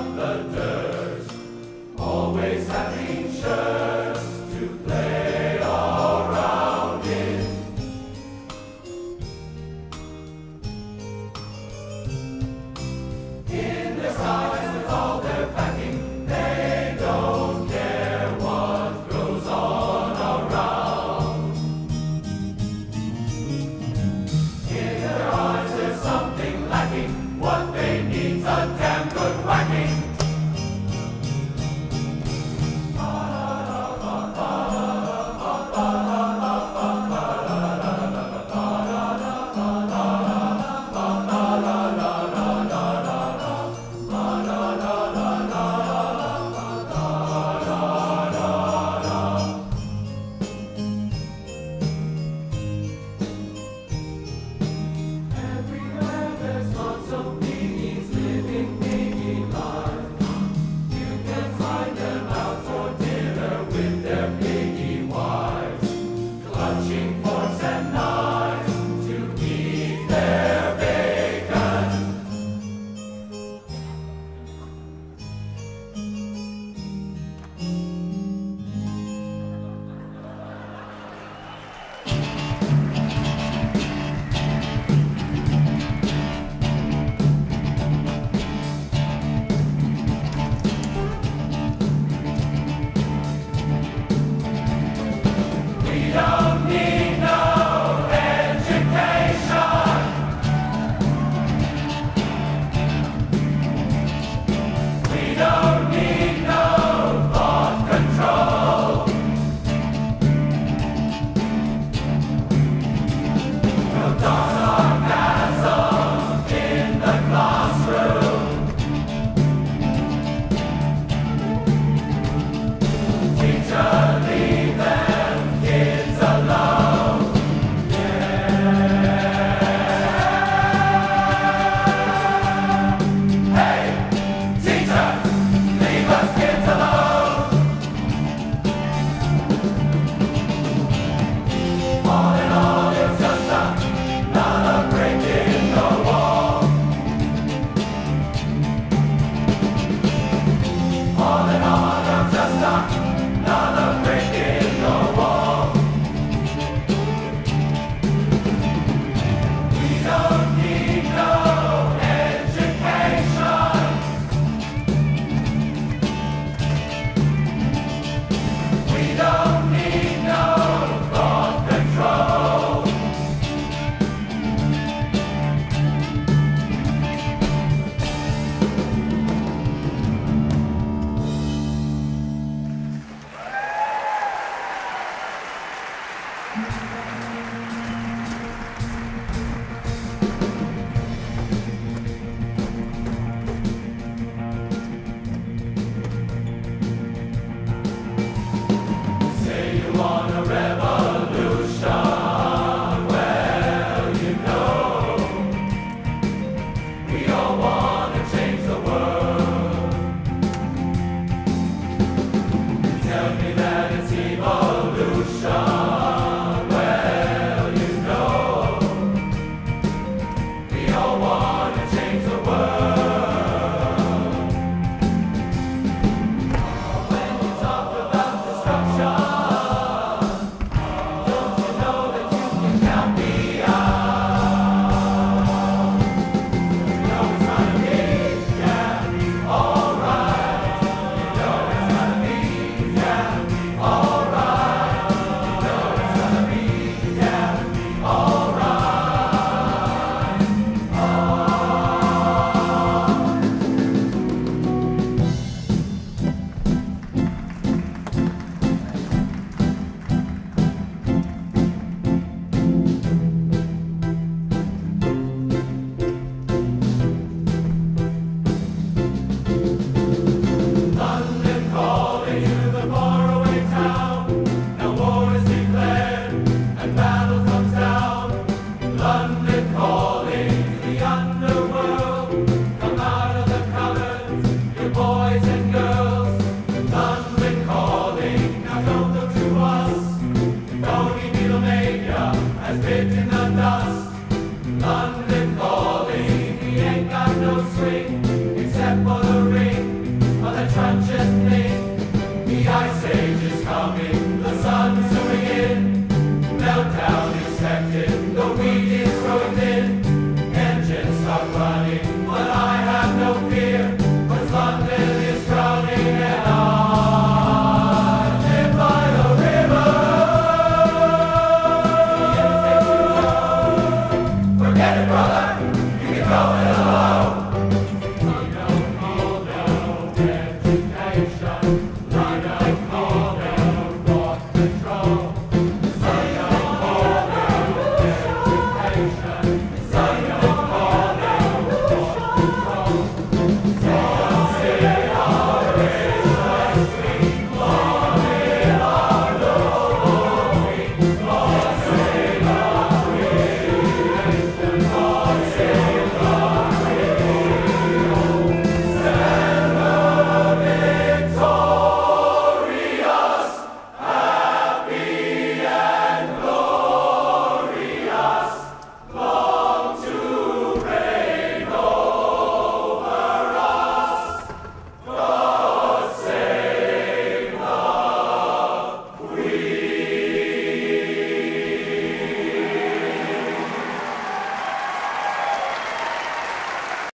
from the dirt, always having shirts to play around in. In their size with all their packing, they don't care what goes on around. In their eyes there's something lacking, what they need's a damn good whacking. No!